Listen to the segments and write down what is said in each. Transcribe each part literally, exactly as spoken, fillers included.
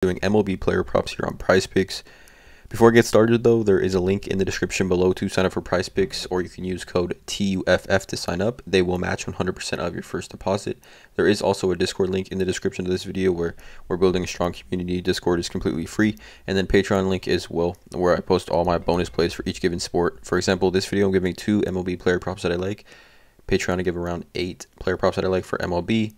doing M L B player props here on Prize Picks. Before I get started though, there is a link in the description below to sign up for Prize Picks, or you can use code T U F F to sign up. They will match one hundred percent of your first deposit. There is also a Discord link in the description of this video where we're building a strong community. Discord is completely free, and then Patreon link as well, where I post all my bonus plays for each given sport. For example, this video I'm giving two M L B player props that I like. Patreon I give around eight player props that I like for M L B.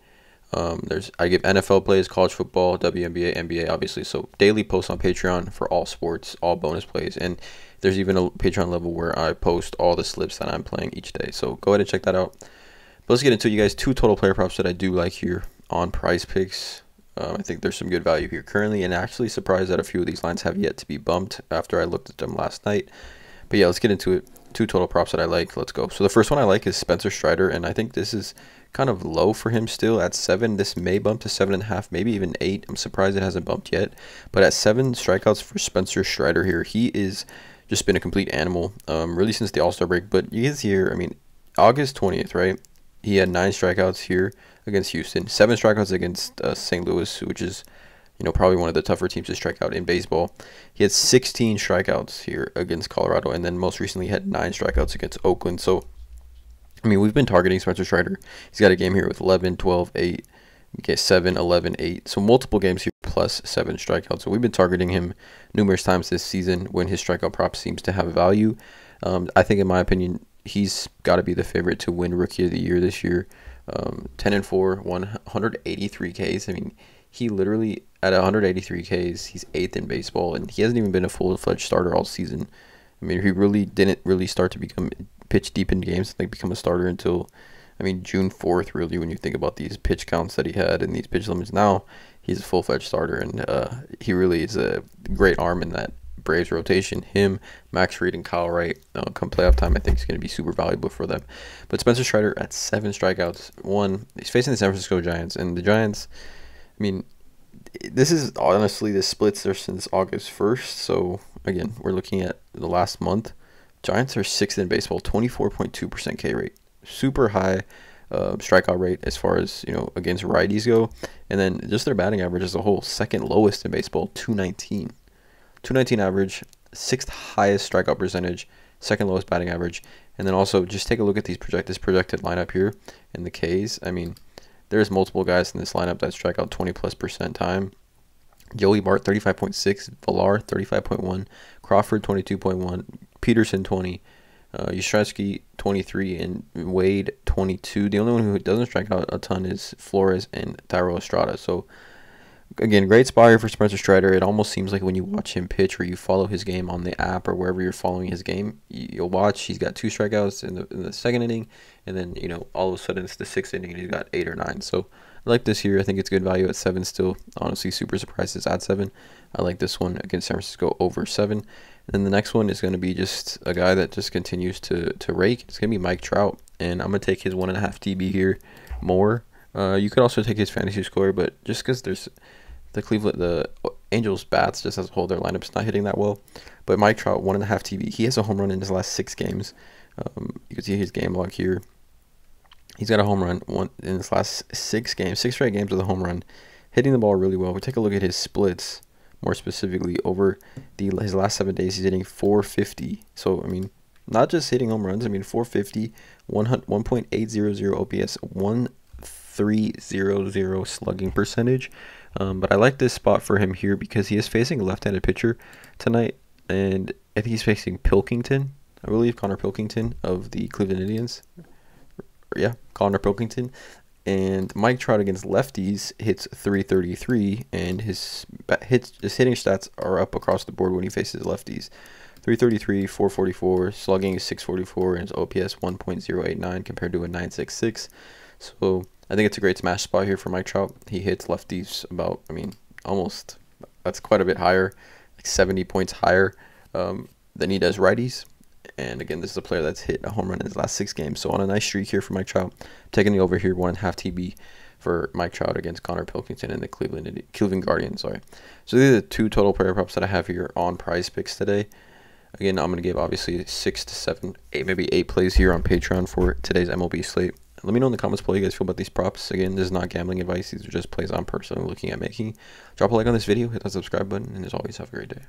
Um, there's I give N F L plays, college football, W N B A, N B A, obviously. So daily posts on Patreon for all sports, all bonus plays, and there's even a Patreon level where I post all the slips that I'm playing each day. So go ahead and check that out. But let's get into you guys two total player props that I do like here on Prize Picks. Um, I think there's some good value here currently, and actually surprised that a few of these lines have yet to be bumped after I looked at them last night. But yeah, let's get into it. Two total props that I like. Let's go. So the first one I like is Spencer Strider, and I think this is kind of low for him still at seven. This may bump to seven and a half, maybe even eight. I'm surprised it hasn't bumped yet. But at seven strikeouts for Spencer Strider here, he is just been a complete animal, um, really since the All-Star break. But you guys here, I mean, August twentieth, right? He had nine strikeouts here against Houston, seven strikeouts against uh, Saint Louis, which is, you know, probably one of the tougher teams to strike out in baseball. He had sixteen strikeouts here against Colorado, and then most recently had nine strikeouts against Oakland. So, I mean, we've been targeting Spencer Strider. He's got a game here with eleven, twelve, eight, okay, seven, eleven, eight. So multiple games here plus seven strikeouts. So we've been targeting him numerous times this season when his strikeout prop seems to have value. Um, I think, in my opinion, he's got to be the favorite to win Rookie of the Year this year. Um, ten and four, one hundred eighty-three Ks. I mean, he literally, at one hundred eighty-three Ks, he's eighth in baseball, and he hasn't even been a full-fledged starter all season. I mean, he really didn't really start to become pitch deep in games, like become a starter until, I mean, June fourth, really, when you think about these pitch counts that he had and these pitch limits. Now he's a full-fledged starter, and uh, he really is a great arm in that Braves rotation. Him, Max Fried, and Kyle Wright uh, come playoff time, I think is going to be super valuable for them. But Spencer Strider at seven strikeouts, one, he's facing the San Francisco Giants, and the Giants, I mean, this is honestly the splits there since August first. So again, we're looking at the last month. Giants are sixth in baseball, twenty-four point two percent K rate, super high uh, strikeout rate as far as, you know, against righties go. And then just their batting average as a whole, second lowest in baseball, two nineteen, two nineteen average, sixth highest strikeout percentage, second lowest batting average. And then also just take a look at these project this projected lineup here and the Ks. I mean, there's multiple guys in this lineup that strike out twenty plus percent time. Joey Bart, thirty-five point six, Villar, thirty-five point one, Crawford, twenty-two point one, Peterson, twenty, uh, Ustraski, twenty-three, and Wade, twenty-two. The only one who doesn't strike out a ton is Flores and Thairo Estrada. So, again, great spot here for Spencer Strider. It almost seems like when you watch him pitch or you follow his game on the app or wherever you're following his game, you'll watch he's got two strikeouts in the, in the second inning, and then, you know, all of a sudden it's the sixth inning and he's got eight or nine. So I like this here. I think it's good value at seven still. Honestly, super surprised it's at seven. I like this one against San Francisco over seven. And then the next one is going to be just a guy that just continues to, to rake. It's going to be Mike Trout, and I'm going to take his one and a half T B here more. Uh, you could also take his fantasy score, but just because there's the Cleveland, the Angels bats just as a whole, their lineup's not hitting that well. But Mike Trout, one and a half T B. He has a home run in his last six games. Um, you can see his game log here. He's got a home run one in his last six games, six straight games with a home run, hitting the ball really well. We take a look at his splits more specifically over the his last seven days. He's hitting four fifty. So I mean, not just hitting home runs. I mean, four fifty, one point eight zero zero O P S, one. three hundred slugging percentage, um, but I like this spot for him here because he is facing a left-handed pitcher tonight, and I think he's facing Pilkington, I believe, Connor Pilkington of the Cleveland Indians. Yeah, Connor Pilkington. And Mike Trout against lefties hits three thirty-three, and his hits his hitting stats are up across the board when he faces lefties. three thirty-three, four forty-four, slugging is six forty-four, and his O P S one point zero eight nine compared to a nine sixty-six. So I think it's a great smash spot here for Mike Trout. He hits lefties about, I mean, almost, that's quite a bit higher, like seventy points higher um, than he does righties. And again, this is a player that's hit a home run in his last six games. So on a nice streak here for Mike Trout, taking the over here, one and a half T B for Mike Trout against Connor Pilkington and the Cleveland Cleveland Guardians. Sorry. So these are the two total player props that I have here on Prize Picks today. Again, I'm going to give obviously six to seven, eight, maybe eight plays here on Patreon for today's M L B slate. Let me know in the comments below how you guys feel about these props. Again, this is not gambling advice. These are just plays I'm personally looking at making. Drop a like on this video, hit that subscribe button, and as always, have a great day.